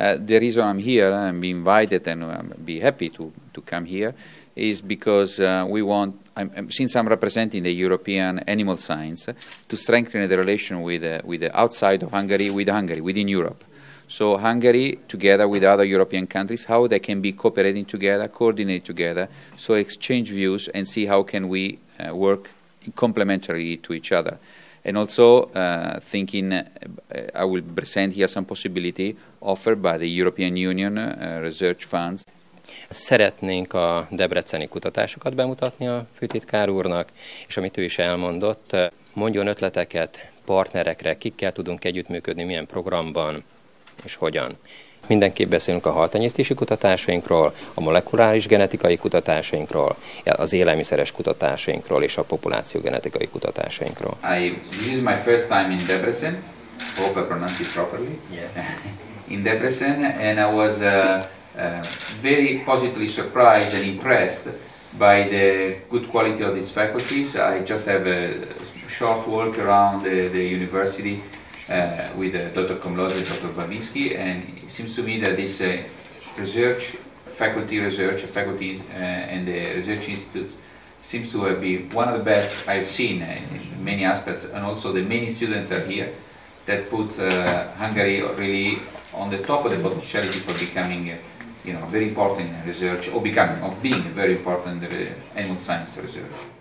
The reason I'm here and I'm invited and I'm be happy to come here is because we want, since I'm representing the European animal science, to strengthen the relation with the outside of Hungary, with Hungary, within Europe. So Hungary, together with other European countries, how they can be cooperating together, coordinate together, so exchange views and see how can we work complementary to each other. And also thinking, I will present here some possibility offered by the European Union research funds. Szeretnénk a debreceni kutatásokat bemutatni a főtitkár úrnak, és amit ő is elmondott, mondjon ötleteket partnerekre, kikkel tudunk együttműködni, milyen programban és hogyan. Mindenképp beszélünk a haltenyésztési kutatásainkról, a molekuláris genetikai kutatásainkról, az élelmiszeres kutatásainkról és a populáció genetikai kutatásainkról. This is my first time in Debrecen. Hope I pronounce it properly. Yeah. In Debrecen, and I was very positively surprised and impressed by the good quality of these faculties. I just have a short walk around the university with Dr. Komlós and Dr. Babinski, and it seems to me that this research faculties and the research institutes seems to be one of the best I've seen in many aspects, and also the many students are here that puts Hungary really on the top of the potentiality for becoming very important research, or being a very important animal science research.